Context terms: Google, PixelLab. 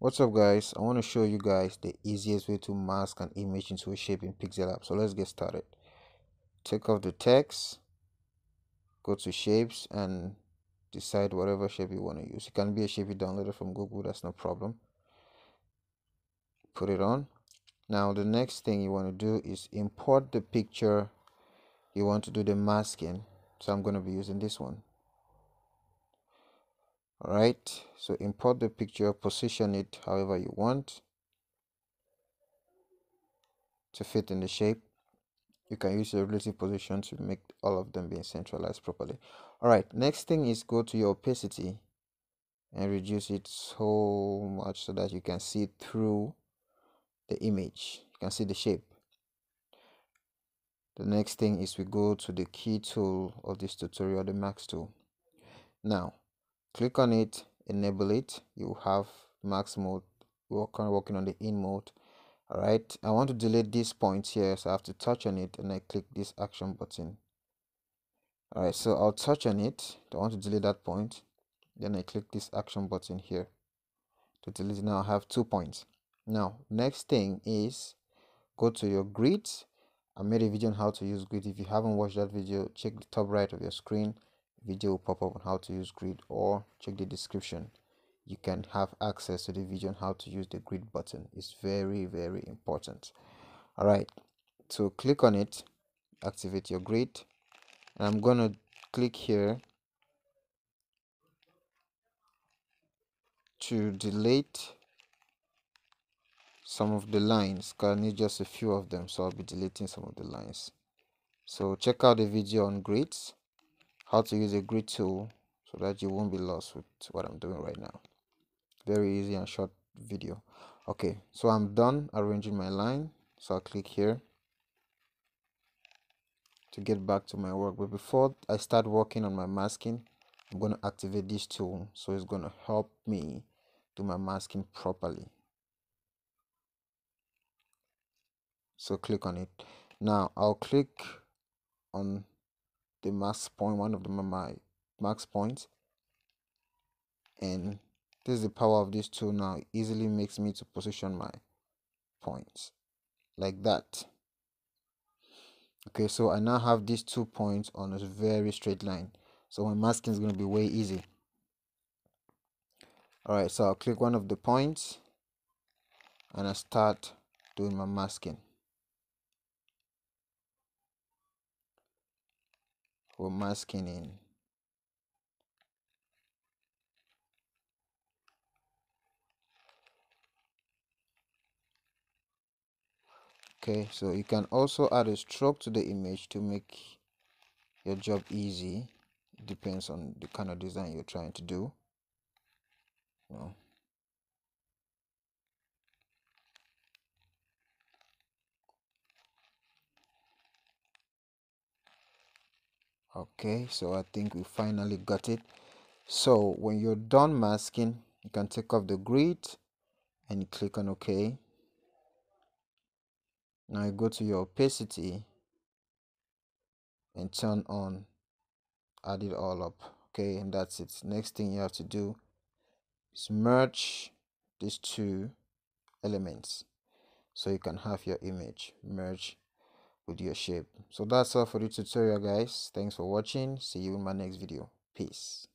What's up guys, I want to show you guys the easiest way to mask an image into a shape in PixelLab. So let's get started. Take off the text, go to shapes and decide whatever shape you want to use. It can be a shape you downloaded from Google, that's no problem. Put it on. Now the next thing you want to do is import the picture you want to do the masking. So I'm going to be using this one. Alright, so import the picture, position it however you want to fit in the shape. You can use the relative position to make all of them being centralized properly. Alright, next thing is go to your opacity and reduce it so much so that you can see through the image, you can see the shape. The next thing is we go to the key tool of this tutorial, the max tool. Now click on it, enable it. You have max mode. We're kind of working on the in mode. All right, I want to delete this point here, so I have to touch on it and I click this action button. All right, so I'll touch on it. I want to delete that point, then I click this action button here to delete. Now I have 2 points. Now next thing is go to your grid. I made a video on how to use grid. If you haven't watched that video, check the top right of your screen. Video will pop up on how to use grid, or check the description. You can have access to the video on how to use the grid button. It's very, very important. All right, so click on it, activate your grid, and I'm gonna click here to delete some of the lines, because I need just a few of them, so I'll be deleting some of the lines. So check out the video on grids, how to use a grid tool, so that you won't be lost with what I'm doing right now. Very easy and short video. Okay, so I'm done arranging my line, so I'll click here to get back to my work. But before I start working on my masking, I'm going to activate this tool, so it's going to help me do my masking properly. So click on it. Now I'll click on the mask point, one of my max points, and this is the power of this tool. Now it easily makes me to position my points like that. Okay, so I now have these 2 points on a very straight line, so my masking is going to be way easy. All right, so I'll click one of the points and I start doing my masking. We're masking in. Okay, so you can also add a stroke to the image to make your job easy. It depends on the kind of design you're trying to do. No. Okay, so I think we finally got it. So when you're done masking, you can take off the grid and you click on OK. Now you go to your opacity and turn on, add it all up. Okay, and that's it. Next thing you have to do is merge these two elements so you can have your image merge with your shape. So that's all for the tutorial guys. Thanks for watching. See you in my next video. Peace.